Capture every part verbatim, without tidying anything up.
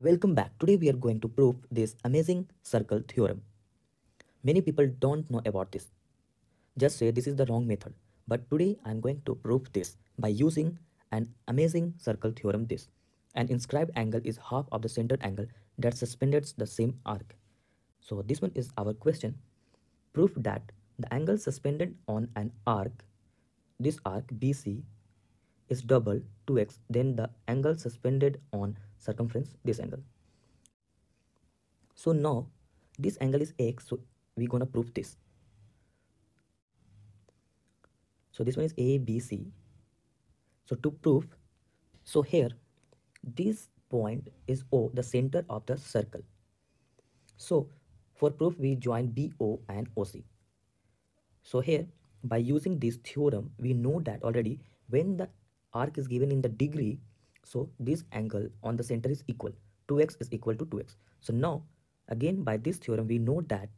Welcome back. Today we are going to prove this amazing circle theorem. Many people don't know about this. Just say this is the wrong method. But today I am going to prove this by using an amazing circle theorem this. An inscribed angle is half of the centered angle that suspends the same arc. So this one is our question. Proof that the angle suspended on an arc, this arc B C, is double two x then the angle suspended on circumference, this angle. So now this angle is x, so we're gonna prove this. So this one is A B C. So to prove, so here this point is O, the center of the circle. So for proof we join B O and O C. So here by using this theorem we know that already when the arc is given in the degree, so this angle on the center is equal, two x is equal to two x. So now again by this theorem we know that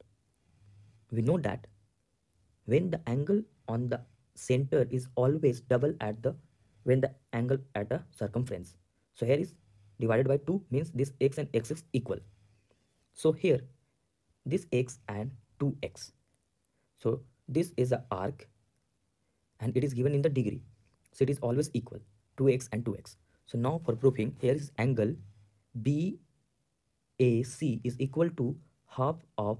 we know that when the angle on the center is always double at the when the angle at the circumference. So here is divided by two means this x and x is equal. So here this x and two x. So this is an arc and it is given in the degree. So it is always equal two x and two x. So now for proving, here is angle B A C is equal to half of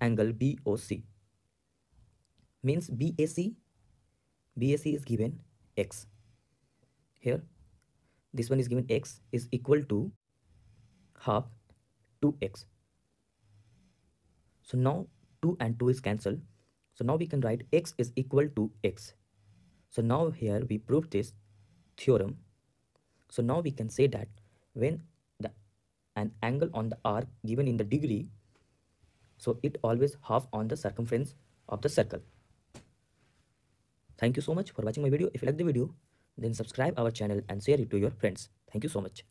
angle B O C. Means B A C, B A C is given x. Here this one is given x is equal to half two x. So now two and two is cancelled. So now we can write x is equal to x. So now here we proved this theorem. So now we can say that when the an angle on the arc given in the degree, so it always half on the circumference of the circle. Thank you so much for watching my video. If you like the video, then subscribe our channel and share it to your friends. Thank you so much.